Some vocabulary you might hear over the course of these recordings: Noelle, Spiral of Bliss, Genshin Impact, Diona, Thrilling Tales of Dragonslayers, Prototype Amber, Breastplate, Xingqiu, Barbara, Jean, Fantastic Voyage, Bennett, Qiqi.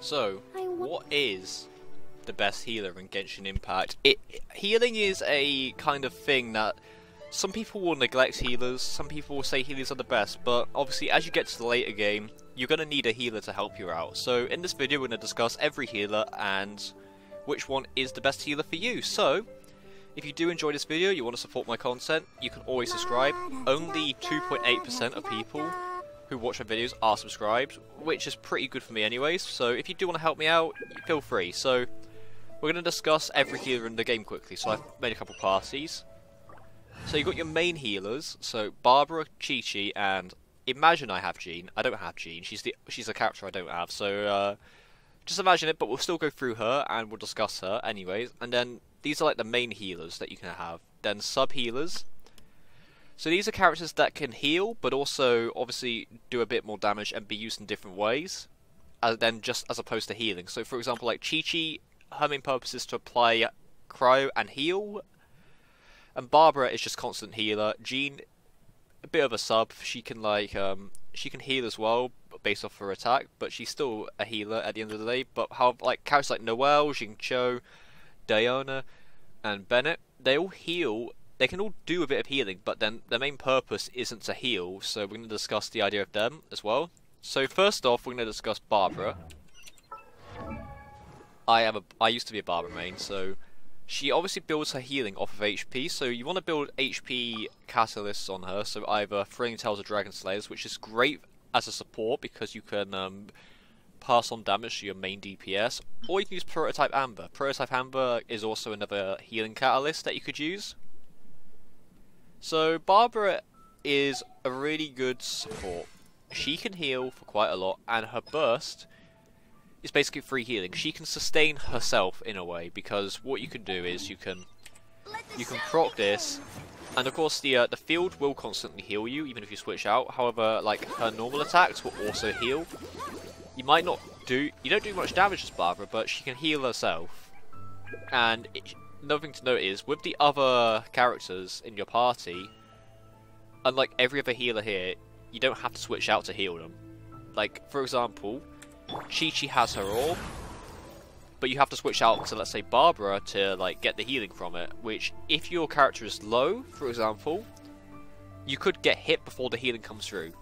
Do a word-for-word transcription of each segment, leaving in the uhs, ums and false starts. So, what is the best healer in Genshin Impact? It, it, healing is a kind of thing that some people will neglect healers, some people will say healers are the best, but obviously as you get to the later game, you're going to need a healer to help you out. So in this video we're going to discuss every healer and which one is the best healer for you. So, if you do enjoy this video, you want to support my content, you can always subscribe. Only two point eight percent of people who watch my videos are subscribed, which is pretty good for me anyways, so if you do want to help me out, feel free. So we're going to discuss every healer in the game quickly, so I've made a couple parties. So you've got your main healers, so Barbara, Qiqi, and imagine I have Jean. I don't have Jean, she's the she's a character I don't have, so uh, just imagine it, but we'll still go through her and we'll discuss her anyways. And then these are like the main healers that you can have, then sub healers. So these are characters that can heal, but also obviously do a bit more damage and be used in different ways, uh, than just as opposed to healing. So for example, like Qiqi, her main purpose is to apply cryo and heal, and Barbara is just constant healer. Jean, a bit of a sub. She can like um, she can heal as well based off her attack, but she's still a healer at the end of the day. But how like characters like Noelle, Xingqiu, Diona, and Bennett, they all heal. They can all do a bit of healing, but then their main purpose isn't to heal, so we're going to discuss the idea of them as well. So first off, we're going to discuss Barbara. I am a, I used to be a Barbara main, so she obviously builds her healing off of H P, so you want to build H P catalysts on her, so either Thrilling Tales of Dragonslayers, which is great as a support because you can um, pass on damage to your main D P S, or you can use Prototype Amber. Prototype Amber is also another healing catalyst that you could use. So Barbara is a really good support. She can heal for quite a lot, and her burst is basically free healing. She can sustain herself in a way, because what you can do is you can you can proc this, and of course the uh, the field will constantly heal you even if you switch out. However, like her normal attacks will also heal. You might not do you don't do much damage as Barbara, but she can heal herself. And it, another thing to note is, with the other characters in your party, unlike every other healer here, you don't have to switch out to heal them. Like, for example, Qiqi has her orb, but you have to switch out to, let's say, Barbara to, like, get the healing from it, which, if your character is low, for example, you could get hit before the healing comes through.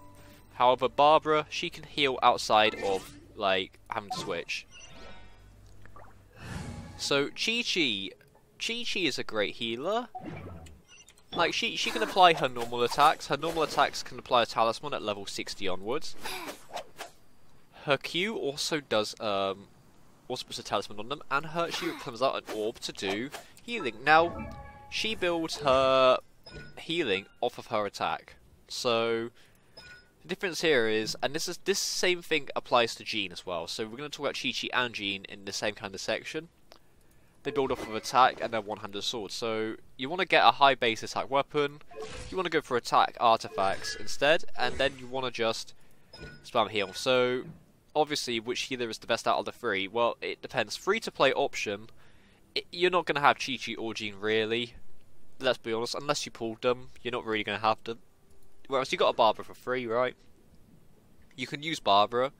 However, Barbara, she can heal outside of, like, having to switch. So, Qiqi... Qiqi is a great healer. Like she she can apply her normal attacks. Her normal attacks can apply a talisman at level sixty onwards. Her Q also does um also puts a talisman on them, and her she comes out an orb to do healing. Now she builds her healing off of her attack. So the difference here is, and this is this same thing applies to Jean as well. So we're gonna talk about Qiqi and Jean in the same kind of section. They build off of attack and their one-handed sword. So you want to get a high base attack weapon. You want to go for attack artifacts instead, and then you want to just spam heal. So obviously, which healer is the best out of the three? Well, it depends. Free-to-play option, it, you're not going to have Qiqi or Jean really. Let's be honest. Unless you pulled them, you're not really going to have them. Whereas you got a Barbara for free, right? You can use Barbara.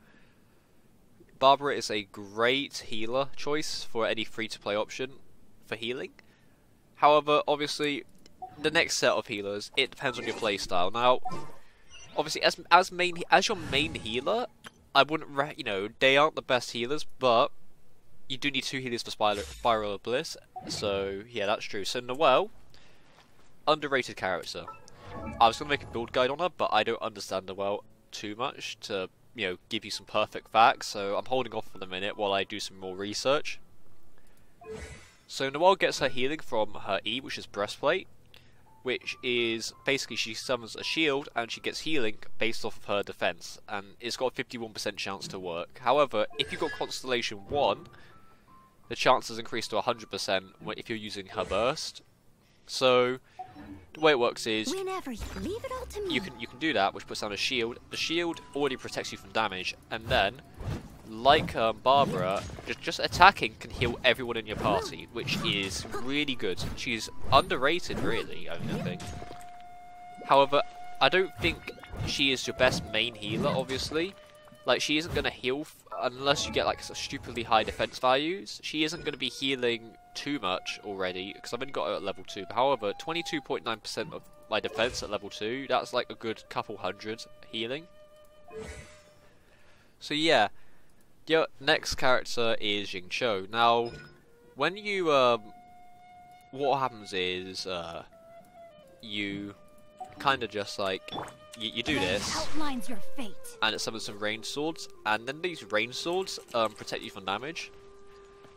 Barbara is a great healer choice for any free-to-play option for healing. However, obviously, the next set of healers, it depends on your playstyle. Now, obviously, as as main as your main healer, I wouldn't re you know they aren't the best healers, but you do need two healers for Spiral Spiral of Bliss. So yeah, that's true. So Noelle, underrated character. I was gonna make a build guide on her, but I don't understand Noelle too much to. You know, give you some perfect facts, so I'm holding off for the minute while I do some more research. So Noelle gets her healing from her E, which is Breastplate, which is basically she summons a shield and she gets healing based off of her defense, and it's got a fifty-one percent chance to work. However, if you've got Constellation one, the chance is increased to one hundred percent if you're using her burst. So the way it works is Whenever you, leave it all to me. you can you can do that, which puts down a shield. The shield already protects you from damage, and then, like um, Barbara, just just attacking can heal everyone in your party, which is really good. She's underrated, really. I think. However, I don't think she is your best main healer. Obviously, like she isn't going to heal unless you get like stupidly high defense values, she isn't going to be healing too much already, because I've only got her at level two. However, twenty-two point nine percent of my defense at level two, that's like a good couple hundred healing. So yeah, your next character is Xingqiu. Now, when you, um, what happens is, uh, you kind of just like, you, you do this, outlines your fate, and it summons some rain swords, and then these rain swords um, protect you from damage.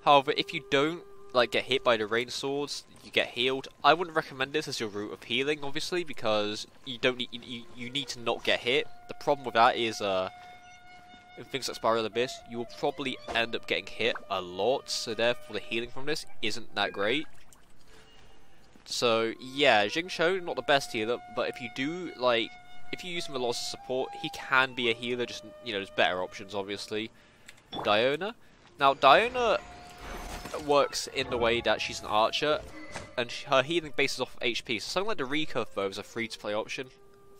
However, if you don't like get hit by the rain swords, you get healed. I wouldn't recommend this as your route of healing, obviously, because you don't need, you, you need to not get hit. The problem with that is, uh, in things like Spiral of Bliss, you will probably end up getting hit a lot, so therefore the healing from this isn't that great. So yeah, Xingqiu, not the best healer, but if you do, like, if you use him a lot as support, he can be a healer, just, you know, there's better options, obviously. Diona. Now, Diona works in the way that she's an archer, and she, her healing bases off of H P, so something like the recurve though is a free-to-play option.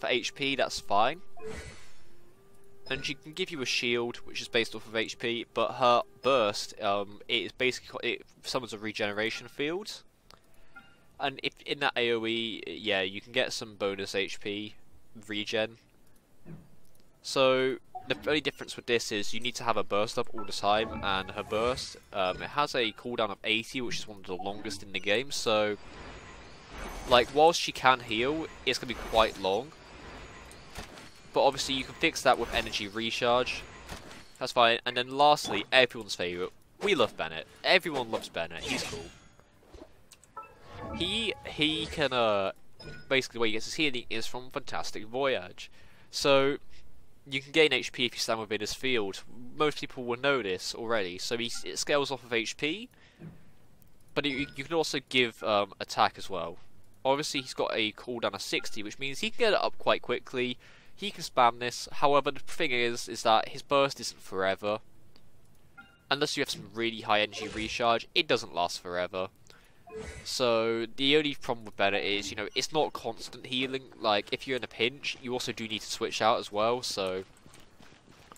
For H P, that's fine. And she can give you a shield, which is based off of H P, but her burst, um, it is basically, it summons a regeneration field. And if in that AoE, yeah, you can get some bonus H P regen. So the only difference with this is you need to have a burst up all the time, and her burst, um, it has a cooldown of eighty, which is one of the longest in the game. So, like, whilst she can heal, it's gonna be quite long. But obviously, you can fix that with energy recharge. That's fine. And then lastly, everyone's favorite, we love Bennett. Everyone loves Bennett. He's cool. He he can uh basically where he gets his healing is from Fantastic Voyage, so you can gain H P if you stand within his field. Most people will know this already. So he it scales off of H P, but it, you can also give um, attack as well. Obviously, he's got a cooldown of sixty, which means he can get it up quite quickly. He can spam this. However, the thing is, is that his burst isn't forever. Unless you have some really high energy recharge, it doesn't last forever. So the only problem with Bennett is, you know, it's not constant healing. Like, if you're in a pinch, you also do need to switch out as well, so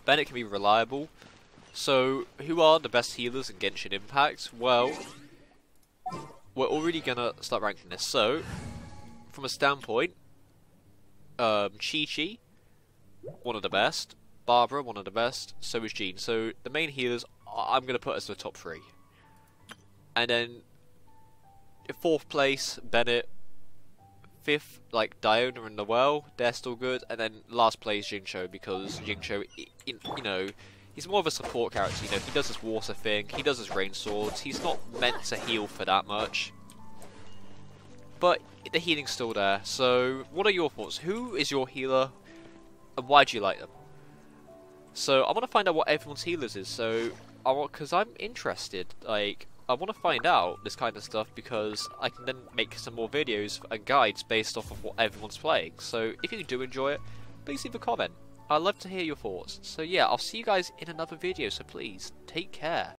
Bennett can be reliable. So who are the best healers in Genshin Impact? Well, we're already gonna start ranking this. So from a standpoint, um, Qiqi, one of the best. Barbara, one of the best. So is Jean. So the main healers I'm gonna put as the top three. And then fourth place, Bennett. Fifth, like, Diona and Noelle, they're still good. And then last place, Xingqiu, because Xingqiu, you know, he's more of a support character. You know, he does his water thing, he does his rain swords, he's not meant to heal for that much. But the healing's still there. So, what are your thoughts? Who is your healer, and why do you like them? So, I want to find out what everyone's healers is, so, I want, because I'm interested, like, I want to find out this kind of stuff because I can then make some more videos and guides based off of what everyone's playing. So if you do enjoy it, please leave a comment. I'd love to hear your thoughts. So yeah, I'll see you guys in another video, so please take care.